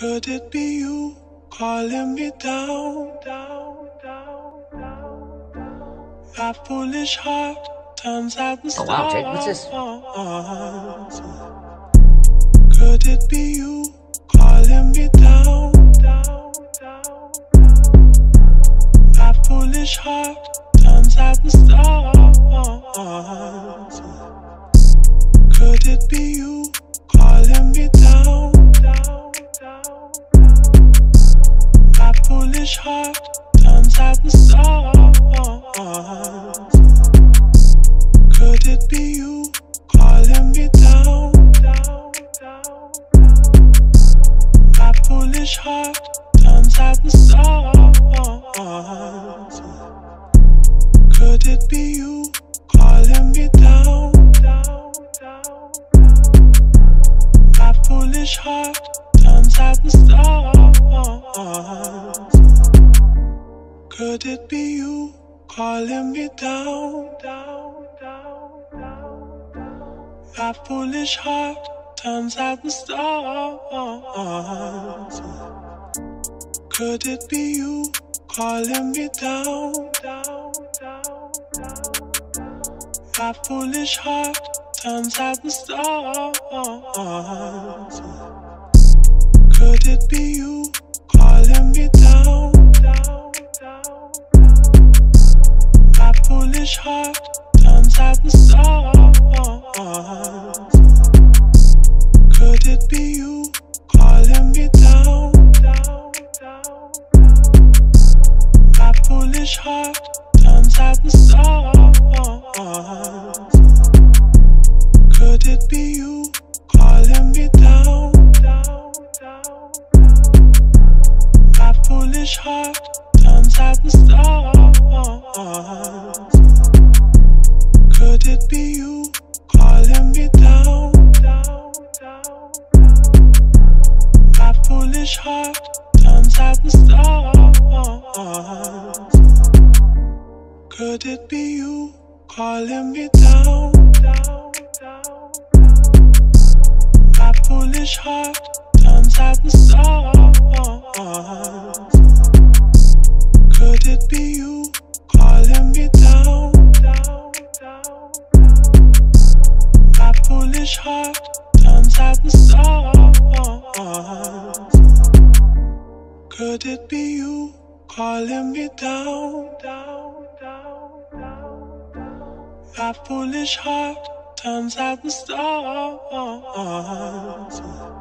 Could it be you calling me down? My foolish heart turns out the stars. Oh wow, Jake, what's this? Could it be you calling me down? My foolish heart turns out the stars. Could it be you calling me down? My foolish heart turns out the stars. Could it be you calling me down? My foolish heart turns out the stars. Could it be you calling me down? My foolish heart turns out the stars. Could it be you calling me down? My foolish heart turns out the stars. Could it be you calling me down? My foolish heart turns out the stars. Could it be you calling me down? My foolish heart turns out the stars. Could it be you calling me down? My foolish heart turns out the stars. Could it be you calling me down? My foolish heart turns out the stars. Could it be you calling me down? My foolish heart turns out the stars. Could it be you calling me down? My foolish heart turns out the stars. Could it be you calling me down? My foolish heart turns out the stars. Could it be you calling me down? My foolish heart turns out the stars.